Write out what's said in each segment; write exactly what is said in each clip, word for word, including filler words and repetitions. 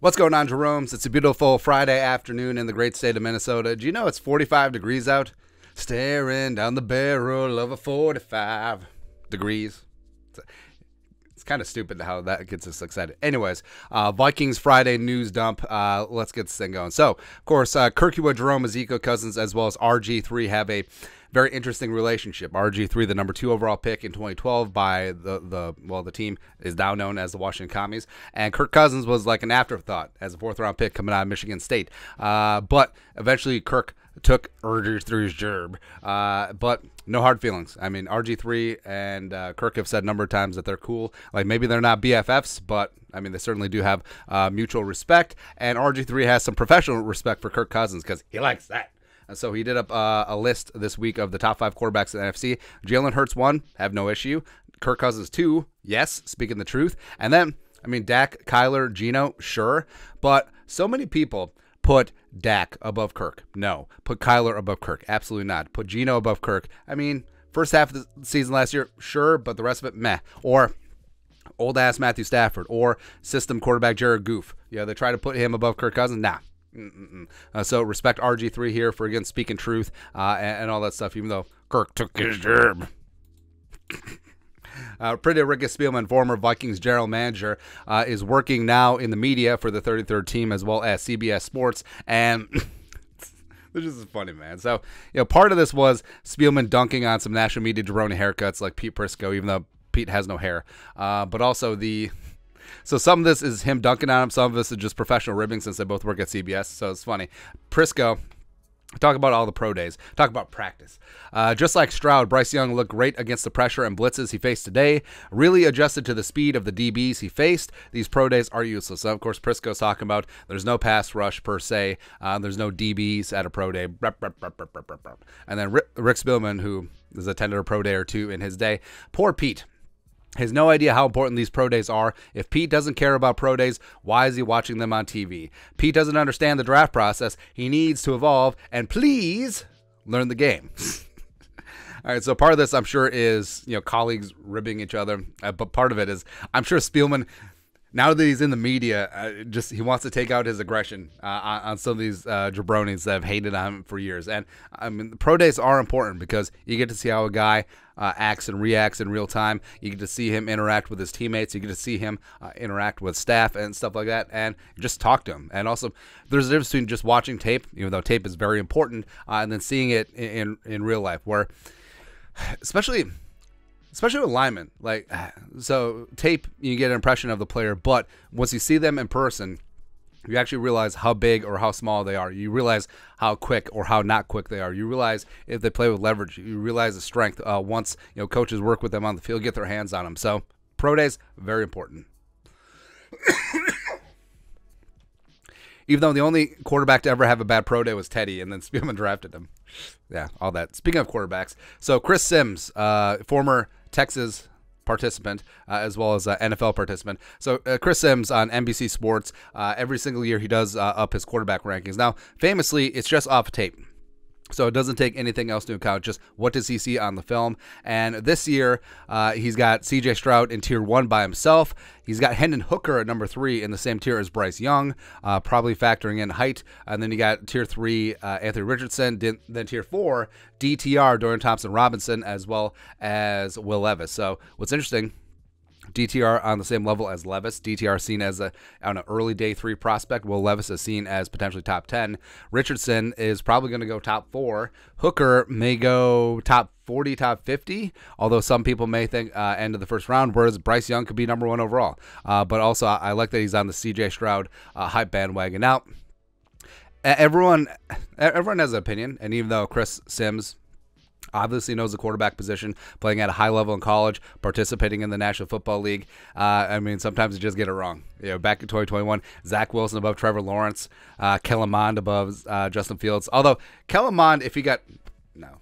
What's going on, Jeromes? It's a beautiful Friday afternoon in the great state of Minnesota. Do you know it's forty-five degrees out? Staring down the barrel of a forty-five degrees. It's, it's kind of stupid how that gets us excited. Anyways, uh, Vikings Friday news dump. Uh, let's get this thing going. So, of course, uh, Kirkua, Jerome, Ezekiel Cousins, as well as R G three have a very interesting relationship. R G three, the number two overall pick in twenty twelve by the, the well, the team is now known as the Washington Commies. And Kirk Cousins was like an afterthought as a fourth-round pick coming out of Michigan State. Uh, but eventually Kirk took R G three's gerb. Uh, but no hard feelings. I mean, R G three and uh, Kirk have said a number of times that they're cool. Like, maybe they're not B F Fs, but I mean, they certainly do have uh, mutual respect. And R G three has some professional respect for Kirk Cousins because he likes that. So he did up uh, a list this week of the top five quarterbacks in the N F C. Jalen Hurts, one, have no issue. Kirk Cousins, two, yes, speaking the truth. And then, I mean, Dak, Kyler, Geno, sure. But so many people put Dak above Kirk. No. Put Kyler above Kirk. Absolutely not. Put Geno above Kirk. I mean, first half of the season last year, sure, but the rest of it, meh. Or old-ass Matthew Stafford. Or system quarterback Jared Goff. You know, they try to put him above Kirk Cousins. Nah. Mm-mm-mm. Uh, so respect R G three here for, again, speaking truth uh, and, and all that stuff, even though Kirk took his gerb. Uh, pretty Rick Spielman, former Vikings general manager, uh, is working now in the media for the thirty-third team as well as C B S Sports, and this is funny, man. So, you know, part of this was Spielman dunking on some national media jabroni haircuts like Pete Prisco, even though Pete has no hair, uh, but also the... So some of this is him dunking on him. Some of this is just professional ribbing since they both work at C B S. So it's funny. Prisco, talk about all the pro days. Talk about practice. Uh, just like Stroud, Bryce Young looked great against the pressure and blitzes he faced today. Really adjusted to the speed of the D Bs he faced. These pro days are useless. So, of course, Prisco's talking about there's no pass rush per se. Uh, there's no D Bs at a pro day. And then Rick Spielman, who has attended a pro day or two in his day. Poor Pete. He has no idea how important these pro days are. If Pete doesn't care about pro days, why is he watching them on T V? Pete doesn't understand the draft process. He needs to evolve and please learn the game. All right, so part of this, I'm sure, is, you know, colleagues ribbing each other. Uh, but part of it is, I'm sure Spielman, now that he's in the media, uh, just he wants to take out his aggression uh, on, on some of these uh, jabronis that have hated on him for years. And, I mean, the pro days are important because you get to see how a guy uh, acts and reacts in real time. You get to see him interact with his teammates. You get to see him uh, interact with staff and stuff like that and just talk to him. And also, there's a difference between just watching tape, even though tape is very important, uh, and then seeing it in, in, in real life where, especially – Especially with linemen, like, so tape, you get an impression of the player, but once you see them in person, you actually realize how big or how small they are. You realize how quick or how not quick they are. You realize if they play with leverage. You realize the strength uh, once, you know, coaches work with them on the field, get their hands on them. So pro days, very important. Even though the only quarterback to ever have a bad pro day was Teddy, and then Spielman drafted him. Yeah, all that. Speaking of quarterbacks, so Chris Sims, uh, former Texas participant, uh, as well as uh, N F L participant. So uh, Chris Sims on N B C Sports, uh, every single year he does uh, up his quarterback rankings. Now, famously, it's just off tape. So it doesn't take anything else into account, just what does he see on the film. And this year, uh, he's got C J Stroud in tier one by himself. He's got Hendon Hooker at number three in the same tier as Bryce Young, uh, probably factoring in height. And then you got tier three, uh, Anthony Richardson. Then, then tier four, D T R, Dorian Thompson-Robinson, as well as Will Levis. So what's interesting, D T R on the same level as Levis. D T R seen as a on an early day three prospect. Will Levis is seen as potentially top ten. Richardson is probably going to go top four. Hooker may go top forty, top fifty, although some people may think uh, end of the first round, whereas Bryce Young could be number one overall. Uh, but also, I, I like that he's on the C J Stroud uh, hype bandwagon. Now, everyone, everyone has an opinion, and even though Chris Sims obviously knows the quarterback position, playing at a high level in college, participating in the National Football League. Uh, I mean, sometimes you just get it wrong. You know, back in twenty twenty-one, Zach Wilson above Trevor Lawrence, uh, Kellen Mond above uh, Justin Fields. Although Kellen Mond, if he got, no,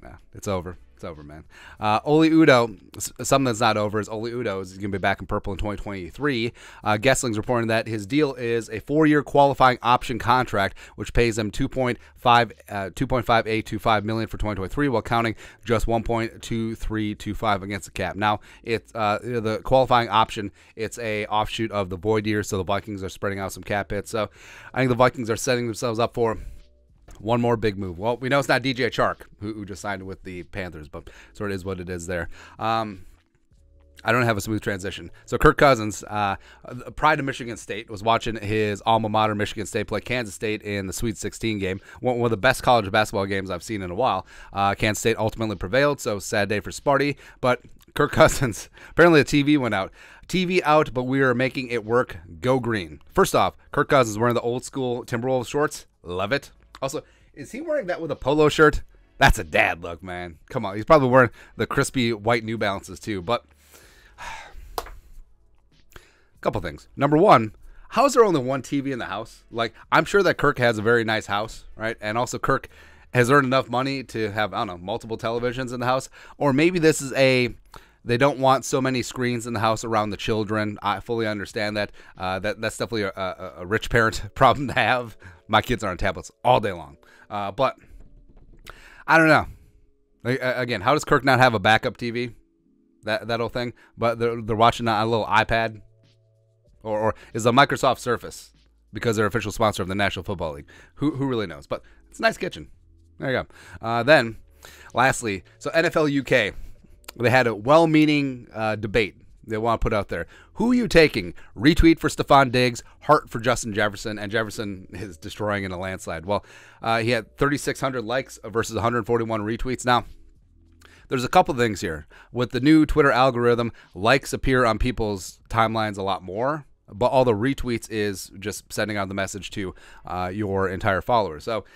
no, it's over. It's over, man. Uh, Oli Udoh, something that's not over is Oli Udoh is going to be back in purple in twenty twenty-three. Uh, Gessling's reporting that his deal is a four-year qualifying option contract, which pays him two point five eight two five million dollars for twenty twenty-three, while counting just one point two three two five against the cap. Now, it's uh, the qualifying option. It's a offshoot of the void year, so the Vikings are spreading out some cap hits. So I think the Vikings are setting themselves up for one more big move. Well, we know it's not D J Chark, who, who just signed with the Panthers, but sort of is what it is there. Um, I don't have a smooth transition. So Kirk Cousins, uh, pride of Michigan State, was watching his alma mater, Michigan State, play Kansas State in the Sweet sixteen game, one, one of the best college basketball games I've seen in a while. Uh, Kansas State ultimately prevailed, so sad day for Sparty. But Kirk Cousins, apparently the T V went out. T V out, but we are making it work. Go green. First off, Kirk Cousins wearing the old school Timberwolves shorts. Love it. Also, is he wearing that with a polo shirt? That's a dad look, man. Come on. He's probably wearing the crispy white New Balances, too. But a couple things. Number one, how is there only one T V in the house? Like, I'm sure that Kirk has a very nice house, right? And also, Kirk has earned enough money to have, I don't know, multiple televisions in the house. Or maybe this is a... They don't want so many screens in the house around the children. I fully understand that. Uh, that that's definitely a, a, a rich parent problem to have. My kids are on tablets all day long. Uh, but I don't know. Like, again, how does Kirk not have a backup T V? That that whole thing. But they're, they're watching on a little iPad, or or is the Microsoft Surface because they're official sponsor of the National Football League. Who who really knows? But it's a nice kitchen. There you go. Uh, then, lastly, so N F L U K. They had a well-meaning uh, debate they want to put out there. Who are you taking? Retweet for Stephon Diggs, heart for Justin Jefferson, and Jefferson is destroying in a landslide. Well, uh, he had three thousand six hundred likes versus one hundred forty-one retweets. Now, there's a couple things here. With the new Twitter algorithm, likes appear on people's timelines a lot more, but all the retweets is just sending out the message to uh, your entire followers. So,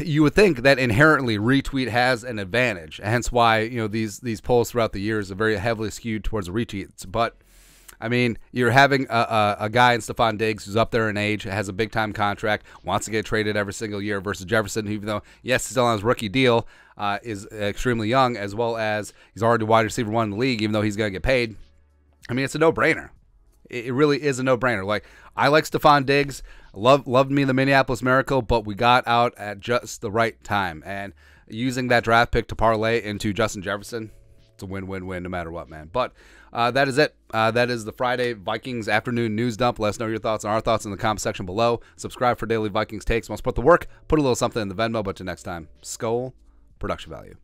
you would think that inherently retweet has an advantage, hence why, you know, these these polls throughout the years are very heavily skewed towards retweets. But I mean, you're having a, a, a guy in Stephon Diggs who's up there in age, has a big time contract, wants to get traded every single year, versus Jefferson, who, even though yes, he's still on his rookie deal, uh, is extremely young, as well as he's already wide receiver one in the league, even though he's going to get paid. I mean, it's a no brainer. It really is a no-brainer. Like, I like Stephon Diggs. Love, loved me the Minneapolis Miracle, but we got out at just the right time. And using that draft pick to parlay into Justin Jefferson, it's a win-win-win no matter what, man. But uh, that is it. Uh, that is the Friday Vikings afternoon news dump. Let us know your thoughts and our thoughts in the comment section below. Subscribe for daily Vikings takes. Once put the work, put a little something in the Venmo. But till next time, Skol, production value.